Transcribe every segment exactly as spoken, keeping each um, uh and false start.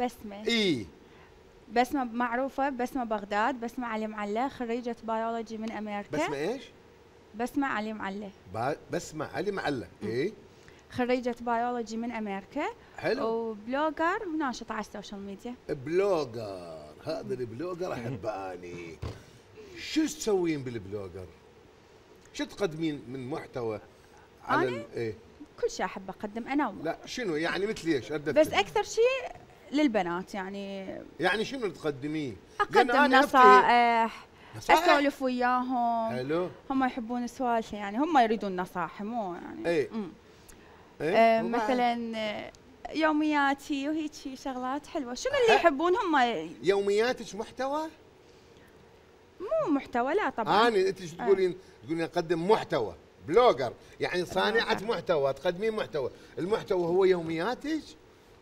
بسمة. اي بسمة معروفة، بسمة بغداد، بسمة علي معلّة، خريجة بيولوجي من أمريكا. بسمة ايش؟ بسمة علي معلّة. بسمة علي معلّة، اي خريجة بيولوجي من أمريكا. حلو. وبلوجر وناشطة على السوشيال ميديا. بلوجر، هذا البلوجر أحب أني. شو تسوين بالبلوجر؟ شو تقدمين من محتوى على أنا؟ ايه؟ كل شيء أحب أقدم أنا و... لا شنو يعني مثل ايش؟ بس أكثر شيء للبنات يعني. يعني شنو تقدميه؟ أقدم نصائح، اسولف وياهم. حلو. هم يحبون السوالف يعني، هم يريدون نصائح مو يعني. اي إيه؟ مثلا يومياتي وهيك شغلات حلوه. شنو اللي يحبون هم؟ يومياتك محتوى؟ مو محتوى لا طبعا. اني انت شو تقولين؟ تقولين اقدم محتوى، بلوجر يعني صانعه محتوى، تقدمين محتوى، المحتوى هو يومياتك؟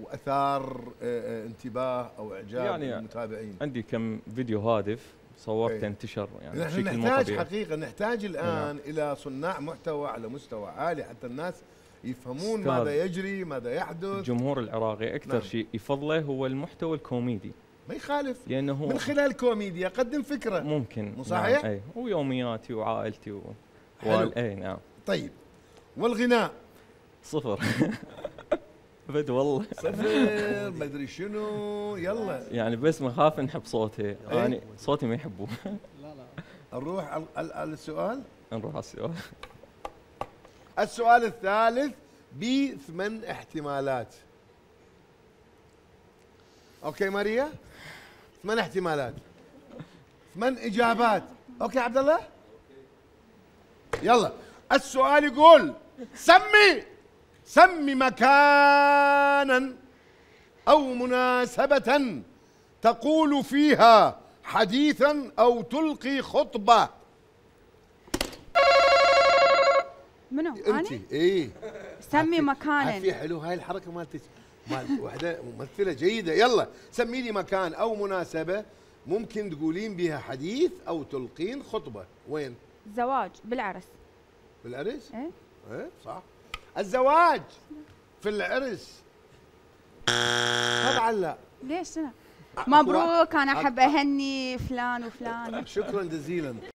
واثار انتباه او اعجاب يعني المتابعين؟ عندي كم فيديو هادف صورته انتشر يعني بشكل مو طبيعي. نحتاج حقيقه نحتاج الان هنا. الى صناع محتوى على مستوى عالي حتى الناس يفهمون ماذا يجري، ماذا يحدث. الجمهور العراقي اكثر نعم. شيء يفضله هو المحتوى الكوميدي. ما يخالف لانه هو من خلال الكوميديا قدم فكره ممكن مو صحيح؟ نعم. اي ويومياتي وعائلتي و اي نعم. طيب والغناء؟ صفر. بد والله صفر ما ادري شنو. يلا يعني بس مخاف نحب صوتي. يعني صوتي ما يحبوه. لا لا نروح على السؤال. نروح على السؤال. السؤال الثالث بثمان احتمالات. اوكي ماريا، ثمان احتمالات، ثمان اجابات. اوكي عبد الله يلا. السؤال يقول سمي سمي مكانا او مناسبة تقول فيها حديثا او تلقي خطبة. منو؟ انت اي سمي مكانا. في حلو هاي الحركة مالتك مال وحدة ممثلة جيدة. يلا سمي لي مكان او مناسبة ممكن تقولين بها حديث او تلقين خطبة. وين؟ زواج. بالعرس. بالعرس؟ ايه ايه صح. الزواج في العرس طبعا. لا ليش؟ انا مبروك، انا احب اهني فلان وفلان. شكرا جزيلا.